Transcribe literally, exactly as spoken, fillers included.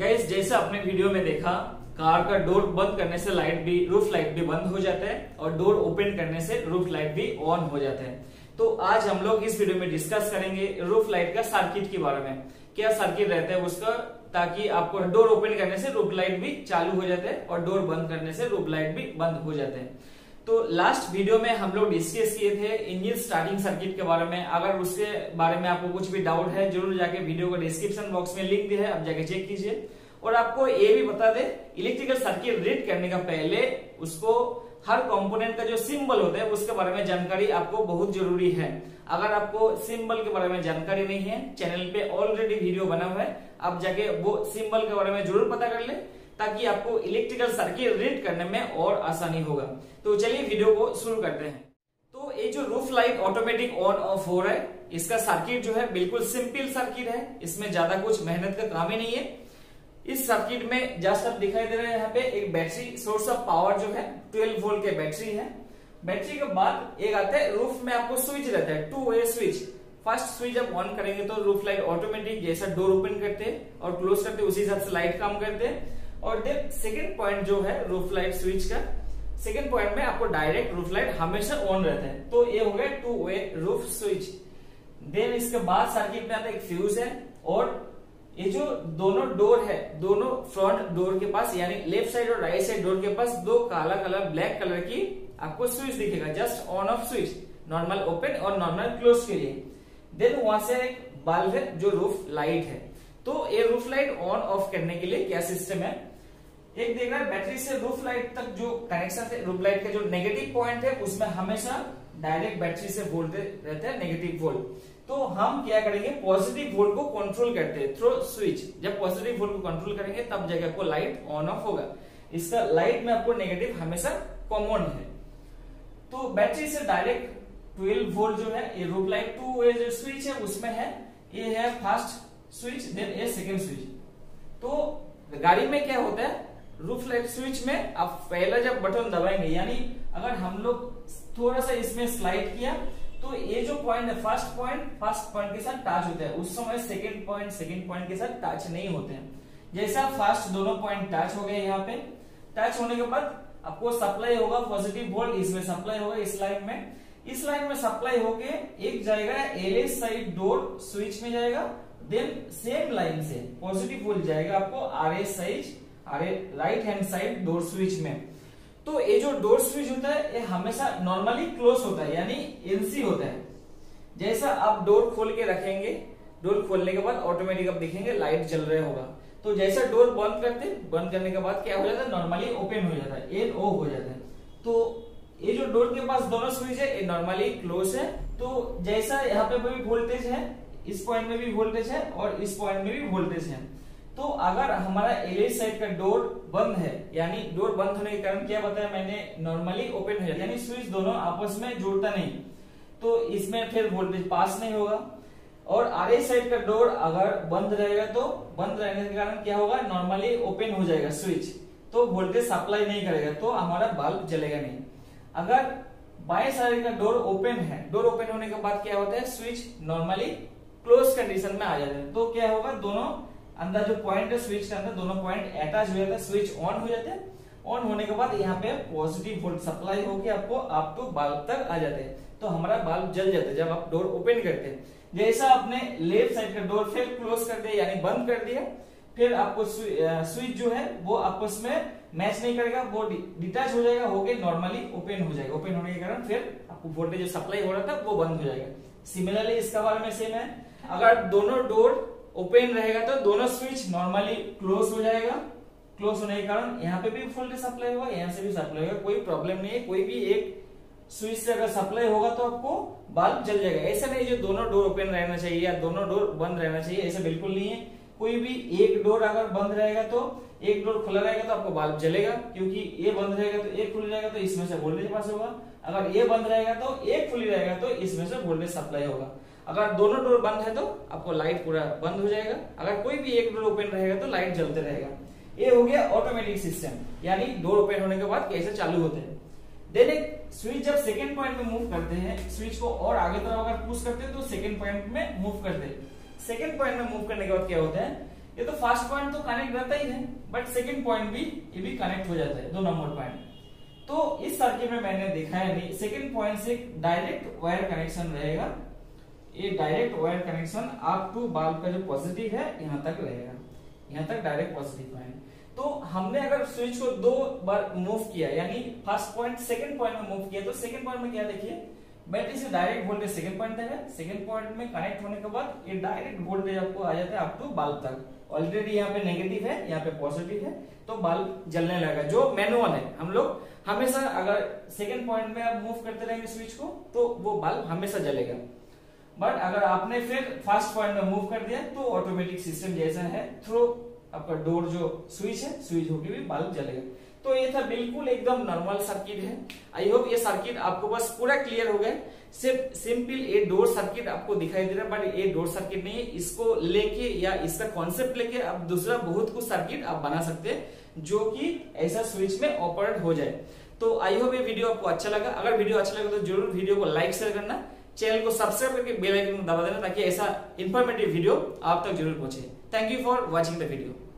Guys जैसा आपने video में देखा, कार का डोर बंद करने से लाइट भी, रूफ लाइट भी बंद हो जाता है और डोर ओपन करने से रूफ लाइट भी ऑन हो जाता है। तो आज हम लोग इस वीडियो में डिस्कस करेंगे रूफ लाइट का सर्किट के बारे में, क्या सर्किट रहता है उसका, ताकि आपको डोर ओपन करने से रूफ लाइट भी चालू हो जाता है और डोर बंद करने से रूफ लाइट भी बंद हो जाते हैं। तो लास्ट वीडियो में हम लोग डिस्कस किए थे इंजन स्टार्टिंग सर्किट के बारे में। अगर उसके बारे में आपको कुछ भी डाउट है, जरूर जाके वीडियो का डिस्क्रिप्शन बॉक्स में लिंक दिया है, आप जाके चेक कीजिए। और आपको ये भी बता दे, इलेक्ट्रिकल सर्किट रीड करने का पहले उसको हर कंपोनेंट का जो सिंबल होता है उसके बारे में जानकारी आपको बहुत जरूरी है। अगर आपको सिंबल के बारे में जानकारी नहीं है, चैनल पे ऑलरेडी वीडियो बना हुआ है, आप जाके वो सिंबल के बारे में जरूर पता कर ले, ताकि आपको इलेक्ट्रिकल सर्किट रीड करने में और आसानी होगा। तो चलिए वीडियो को शुरू करते हैं। तो ये जो roof light automatic on off हो रहा है, इसका सर्किट जो है बिल्कुल सिंपल सर्किट है, इसमें ज्यादा कुछ मेहनत का काम ही नहीं है। इस सर्किट में जस्ट आप दिखाई दे रहे हैं, यहाँ पे एक बैटरी सोर्स ऑफ पावर जो है ट्वेल्व वोल्ट के बैटरी है। बैटरी के बाद एक आता है रूफ में आपको स्विच रहता है, two way switch. First switch जब ऑन करेंगे तो रूफ लाइट ऑटोमेटिक जैसा डोर ओपन करते और क्लोज करते उसी हिसाब से लाइट काम करते हैं। और देन सेकेंड पॉइंट जो है रूफ लाइट स्विच का, सेकेंड पॉइंट में आपको डायरेक्ट रूफ लाइट हमेशा ऑन रहता है। तो ये हो गया two way roof switch. Then इसके बाद सर्किट में आता है एक फ्यूज है, और ये जो दोनों डोर है, दोनों फ्रंट डोर के पास यानी लेफ्ट साइड और राइट साइड डोर के पास दो काला कलर ब्लैक कलर की आपको स्विच दिखेगा, just on off switch, normal open और नॉर्मल क्लोज के लिए। देन वहां से एक बल्ब है जो रूफ लाइट है। तो ये रूफ लाइट ऑन ऑफ करने के लिए क्या सिस्टम है, एक देख रहा है बैटरी से रूफ लाइट तक जो कनेक्शन है, रूफ लाइट का जो नेगेटिव पॉइंट है उसमें हमेशा डायरेक्ट बैटरी से वोल्टेज रहता है नेगेटिव वोल्ट। तो हम क्या करेंगे, पॉजिटिव वोल्ट को कंट्रोल करते हैं थ्रू स्विच। जब पॉजिटिव वोल्ट को कंट्रोल करेंगे तब जाके आपको लाइट ऑन ऑफ होगा। इसका लाइट में आपको नेगेटिव हमेशा कॉमन है। तो बैटरी से डायरेक्ट ट्वेल्व वोल्ट जो है ये रूफ लाइट टू वे जो स्विच है उसमें है, ये है फर्स्ट स्विच, देन ये सेकेंड स्विच। तो गाड़ी में क्या होता है, रूफ लाइट स्विच में आप पहला जब बटन दबाएंगे, यानी अगर हम लोग थोड़ा सा इसमें स्लाइड किया तो ये जो पॉइंट है फर्स्ट पॉइंट फर्स्ट पॉइंट के साथ टच होता है, उस समय सेकंड पॉइंट सेकंड पॉइंट के साथ टच नहीं होते हैं। जैसा फर्स्ट दोनों पॉइंट टच हो गए, यहाँ पे टच होने के बाद आपको सप्लाई होगा पॉजिटिव वोल्ट, इसमें सप्लाई होगा इस लाइन में, इस लाइन में सप्लाई होके एक जाएगा एलएस साइड डोर स्विच में जाएगा, देन सेम लाइन से पॉजिटिव वोल्ट जाएगा आपको आरएस साइड अरे right hand side door switch में। तो ये जो डोर स्विच होता है ये हमेशा नॉर्मली क्लोज होता है, यानी एनसी होता है। जैसा आप डोर खोल के रखेंगे, डोर खोलने के बाद ऑटोमेटिक आप देखेंगे लाइट जल रहा होगा। तो जैसा डोर बंद करते, बंद करने के बाद क्या हो जाता है, नॉर्मली ओपन हो जाता है, एन ओ हो जाता है। तो ये जो डोर के पास दोनों स्विच है ये नॉर्मली क्लोज है। तो जैसा यहाँ पे भी वोल्टेज है, इस पॉइंट में भी वोल्टेज है और इस पॉइंट में भी वोल्टेज है। तो अगर हमारा एलएस साइड का डोर बंद है, यानी डोर बंद होने के कारण क्या बताया मैंने, नॉर्मली ओपन हो जाता है, यानी स्विच दोनों आपस में जुड़ता नहीं, तो इसमें फिर वोल्टेज पास नहीं होगा। और आरएस साइड का डोर अगर बंद रहेगा तो बंद रहने के कारण क्या होगा, नॉर्मली ओपन हो जाएगा स्विच, तो वोल्टेज सप्लाई नहीं करेगा, तो हमारा बल्ब जलेगा नहीं। अगर बाएं साइड का डोर ओपन है, डोर ओपन होने के बाद क्या होता है, स्विच नॉर्मली क्लोज कंडीशन में आ जाता है। तो क्या होगा, दोनों अंदर जो पॉइंट है स्विच के अंदर दोनों पॉइंट अटैच हो जाता है, स्विच ऑन हो जाता है। ऑन होने के बाद यहाँ पे पॉजिटिव वोल्ट सप्लाई होके आपको आप तो बल्ब तक आ जाते हैं, तो हमारा बल्ब जल जाता है जब आप डोर ओपन करते हैं। जैसा आपने लेफ्ट साइड का डोर फिर क्लोज कर दिया यानी बंद कर दिया, फिर आपको स्विच जो है वो आपस में मैच नहीं करेगा, वो डिटैच हो जाएगा, होके नॉर्मली ओपन हो जाएगा। ओपन होने के कारण फिर आपको वोल्टेज जो सप्लाई हो रहा था वो बंद हो जाएगा। सिमिलरली इसका बारे में सेम है, अगर दोनों डोर ओपन रहेगा तो दोनों स्विच नॉर्मली क्लोज हो जाएगा। क्लोज होने के कारण यहाँ पे भी वोल्टेज सप्लाई होगा, यहाँ से भी सप्लाई होगा, कोई प्रॉब्लम नहीं है। कोई भी एक स्विच से अगर सप्लाई होगा तो आपको बल्ब जल जाएगा। ऐसा नहीं जो दोनों डोर ओपन रहना चाहिए या दोनों डोर बंद रहना चाहिए, ऐसा बिल्कुल नहीं है। कोई भी एक डोर अगर बंद रहेगा तो, एक डोर खुला रहेगा तो आपको बल्ब जलेगा, क्योंकि ये बंद रहेगा तो एक खुल जाएगा तो इसमें से वोल्टेज पास होगा। अगर ये बंद रहेगा तो एक खुली रहेगा तो इसमें से वोल्टेज सप्लाई होगा। अगर दोनों डोर बंद है तो आपको लाइट पूरा बंद हो जाएगा। अगर कोई भी एक डोर ओपन रहेगा तो लाइट जलते रहेगा। ये हो गया ऑटोमेटिक सिस्टम, यानी डोर ओपन होने के बाद कैसे चालू होते हैं। देन एक स्विच जब सेकंड पॉइंट में मूव करते हैं, स्विच को और आगे तरफ अगर पुश करते हैं तो सेकंड पॉइंट में मूव करते हैं। सेकंड पॉइंट में मूव करने के बाद क्या होता है, ये तो फर्स्ट पॉइंट तो कनेक्ट रहता ही है, बट सेकंड पॉइंट भी ये भी कनेक्ट हो जाता है, दो नंबर पॉइंट। तो इस सर्किट में मैंने देखा है नहीं, सेकंड पॉइंट से डायरेक्ट वायर कनेक्शन रहेगा, ये direct wire connection up to bulb का जो पॉजिटिव है यहाँ तक रहेगा, यहाँ तक डायरेक्ट पॉजिटिव पॉइंट। तो हमने अगर स्विच को दो बार मूव किया, यानी फर्स्ट पॉइंट सेकंड पॉइंट में मूव किया, तो सेकंड पॉइंट में क्या देखिए, बैटरी से डायरेक्ट वोल्टेज सेकंड पॉइंट तक है, सेकंड पॉइंट में कनेक्ट होने के बाद ये डायरेक्ट वोल्टेज आपको आ जाता है अप टू बल्ब तक। ऑलरेडी यहाँ पे नेगेटिव है, यहाँ पे पॉजिटिव है, तो बल्ब जलने लगा। जो मैनुअल है, हम लोग हमेशा अगर सेकंड पॉइंट में आप मूव करते रहेंगे स्विच को तो वो बल्ब हमेशा जलेगा, बट अगर आपने फिर फर्स्ट पॉइंट में मूव कर दिया तो ऑटोमेटिक सिस्टम जैसा है थ्रू आपका डोर जो स्विच है, स्विच होके भी बल्ब जलेगा। तो ये था बिल्कुल एकदम नॉर्मल सर्किट है। आई होप ये सर्किट आपको बस पूरा क्लियर हो गया। सिर्फ सिंपल ये डोर सर्किट आपको दिखाई दे रहा है, बट ये डोर सर्किट नहीं है। इसको लेके या इसका कॉन्सेप्ट लेके आप दूसरा बहुत कुछ सर्किट आप बना सकते हैं जो कि ऐसा स्विच में ऑपरेट हो जाए। तो आई होप ये वीडियो आपको अच्छा लगा। अगर वीडियो अच्छा लगा तो जरूर वीडियो को लाइक शेयर करना, चैनल को सब्सक्राइब करके बेल आइकन दबा देना ताकि ऐसा इन्फॉर्मेटिव वीडियो आप तक जरूर पहुंचे। Thank you for watching the video.